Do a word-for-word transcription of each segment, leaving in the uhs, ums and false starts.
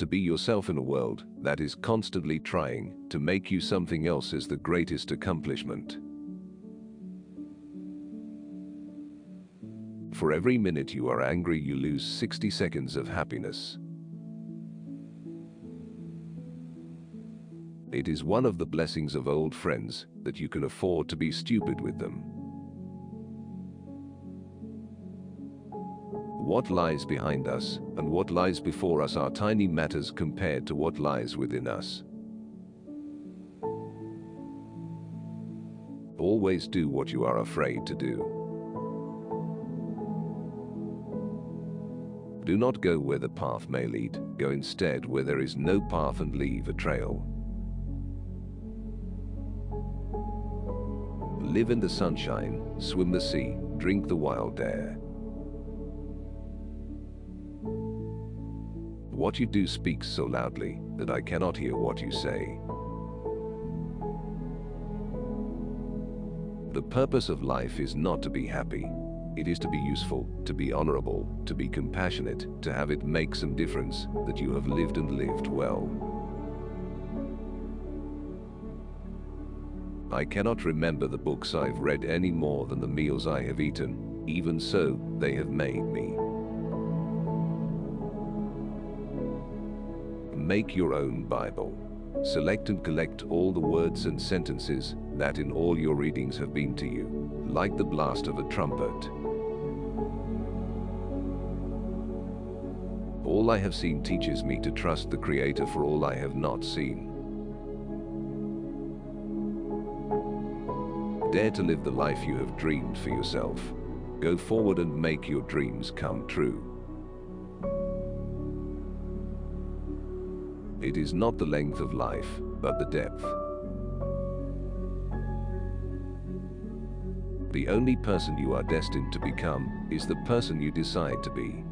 to be yourself in a world that is constantly trying to make you something else is the greatest accomplishment. For every minute you are angry, you lose sixty seconds of happiness. It is one of the blessings of old friends that you can afford to be stupid with them. What lies behind us and what lies before us are tiny matters compared to what lies within us. Always do what you are afraid to do. Do not go where the path may lead, go instead where there is no path and leave a trail. Live in the sunshine, swim the sea, drink the wild air. What you do speaks so loudly that I cannot hear what you say. The purpose of life is not to be happy. It is to be useful, to be honorable, to be compassionate, to have it make some difference, that you have lived and lived well. I cannot remember the books I've read any more than the meals I have eaten, even so, they have made me. Make your own Bible. Select and collect all the words and sentences that in all your readings have been to you, like the blast of a trumpet. All I have seen teaches me to trust the Creator for all I have not seen. Dare to live the life you have dreamed for yourself. Go forward and make your dreams come true. It is not the length of life, but the depth. The only person you are destined to become is the person you decide to be.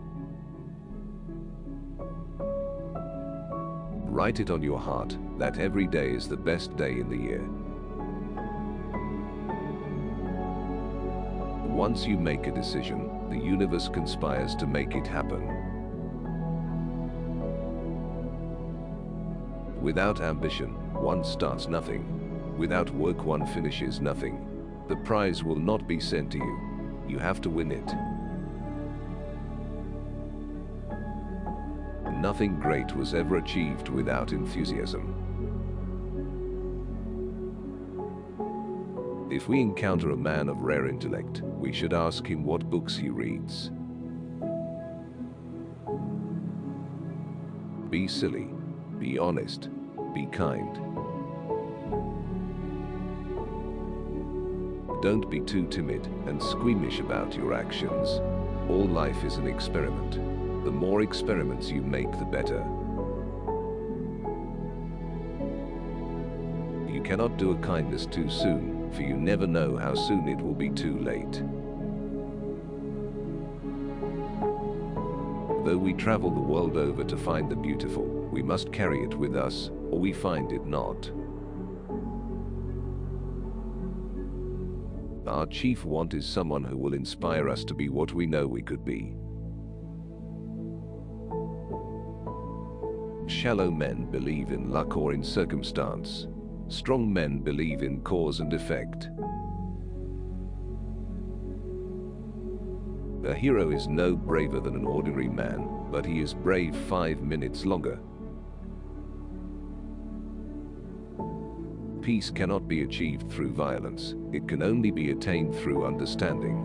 Write it on your heart that every day is the best day in the year. Once you make a decision, the universe conspires to make it happen. Without ambition, one starts nothing. Without work, one finishes nothing. The prize will not be sent to you. You have to win it. Nothing great was ever achieved without enthusiasm. If we encounter a man of rare intellect, we should ask him what books he reads. Be silly, be honest, be kind. Don't be too timid and squeamish about your actions. All life is an experiment. The more experiments you make, the better. You cannot do a kindness too soon, for you never know how soon it will be too late. Though we travel the world over to find the beautiful, we must carry it with us, or we find it not. Our chief want is someone who will inspire us to be what we know we could be. Shallow men believe in luck or in circumstance. Strong men believe in cause and effect. A hero is no braver than an ordinary man, but he is brave five minutes longer. Peace cannot be achieved through violence. It can only be attained through understanding.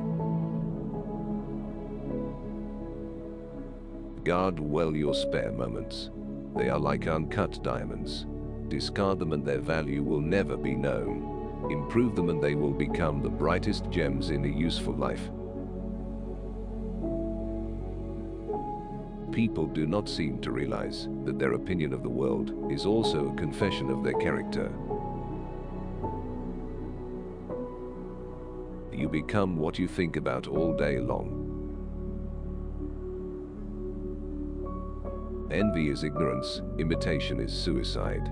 Guard well your spare moments. They are like uncut diamonds. Discard them and their value will never be known. Improve them and they will become the brightest gems in a useful life. People do not seem to realize that their opinion of the world is also a confession of their character. You become what you think about all day long. Envy is ignorance, imitation is suicide.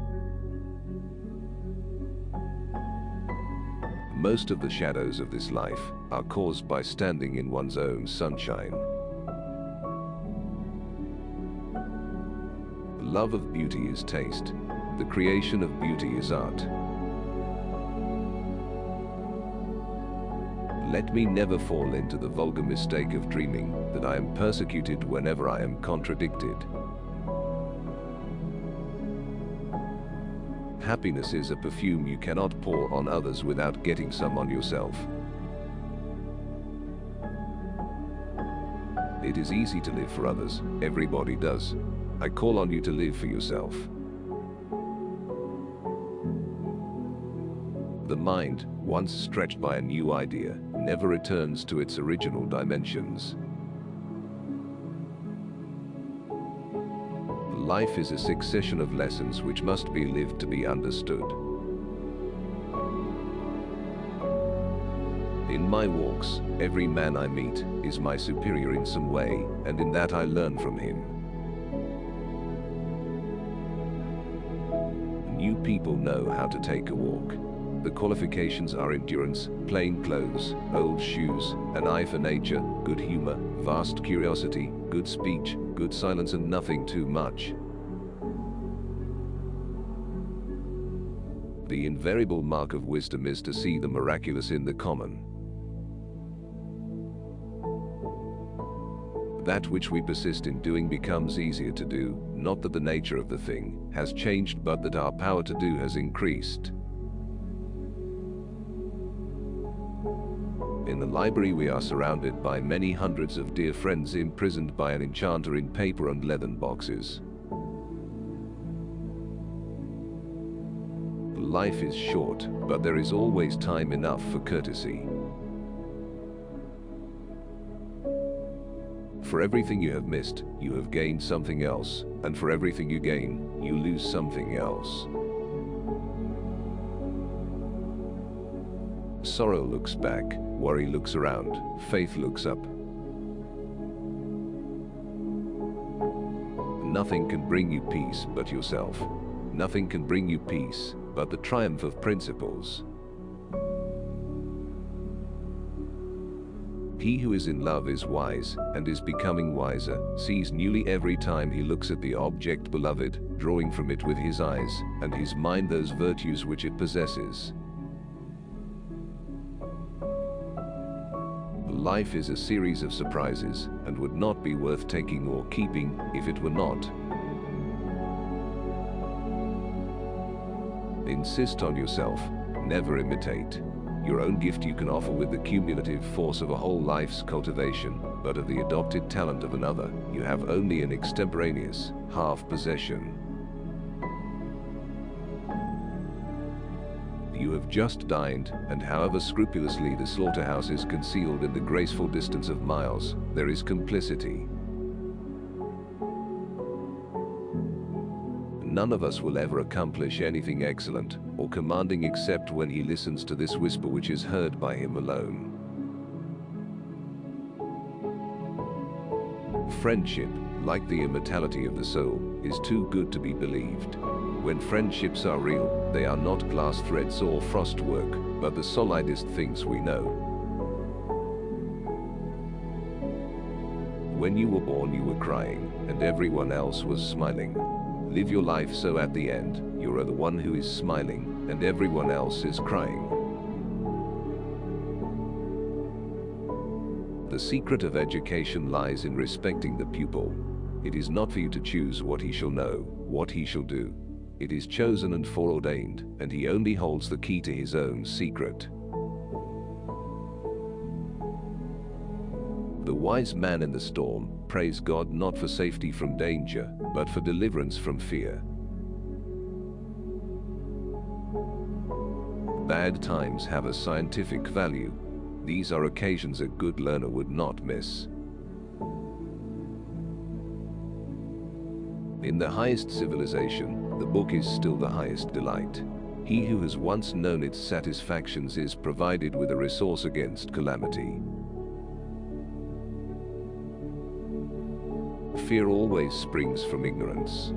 Most of the shadows of this life are caused by standing in one's own sunshine. love of beauty is taste. The creation of beauty is art. Let me never fall into the vulgar mistake of dreaming that I am persecuted whenever I am contradicted. Happiness is a perfume you cannot pour on others without getting some on yourself. It is easy to live for others, everybody does. I call on you to live for yourself. The mind, once stretched by a new idea, never returns to its original dimensions. Life is a succession of lessons which must be lived to be understood. In my walks, every man I meet is my superior in some way, and in that I learn from him. New people know how to take a walk. The qualifications are endurance, plain clothes, old shoes, an eye for nature, good humor, vast curiosity, good speech, good silence, and nothing too much. The invariable mark of wisdom is to see the miraculous in the common. That which we persist in doing becomes easier to do, not that the nature of the thing has changed, but that our power to do has increased. In the library we are surrounded by many hundreds of dear friends imprisoned by an enchanter in paper and leathern boxes. Life is short, but there is always time enough for courtesy. For everything you have missed, you have gained something else, and for everything you gain, you lose something else. Sorrow looks back, worry looks around, faith looks up. Nothing can bring you peace but yourself. Nothing can bring you peace but the triumph of principles. He who is in love is wise, and is becoming wiser, sees newly every time he looks at the object beloved, drawing from it with his eyes and his mind those virtues which it possesses. Life is a series of surprises, and would not be worth taking or keeping if it were not. Insist on yourself, never imitate. Your own gift you can offer with the cumulative force of a whole life's cultivation, but of the adopted talent of another, you have only an extemporaneous, half possession. You have just dined, and however scrupulously the slaughterhouse is concealed in the graceful distance of miles, there is complicity. None of us will ever accomplish anything excellent or commanding except when he listens to this whisper which is heard by him alone. Friendship, like the immortality of the soul, is too good to be believed. When friendships are real, they are not glass threads or frostwork, but the solidest things we know. When you were born, you were crying, and everyone else was smiling. Live your life so at the end, you are the one who is smiling, and everyone else is crying. The secret of education lies in respecting the pupil. It is not for you to choose what he shall know, what he shall do. It is chosen and foreordained, and he only holds the key to his own secret. The wise man in the storm prays God not for safety from danger, but for deliverance from fear. Bad times have a scientific value. These are occasions a good learner would not miss. In the highest civilization, the book is still the highest delight. He who has once known its satisfactions is provided with a resource against calamity. Fear always springs from ignorance.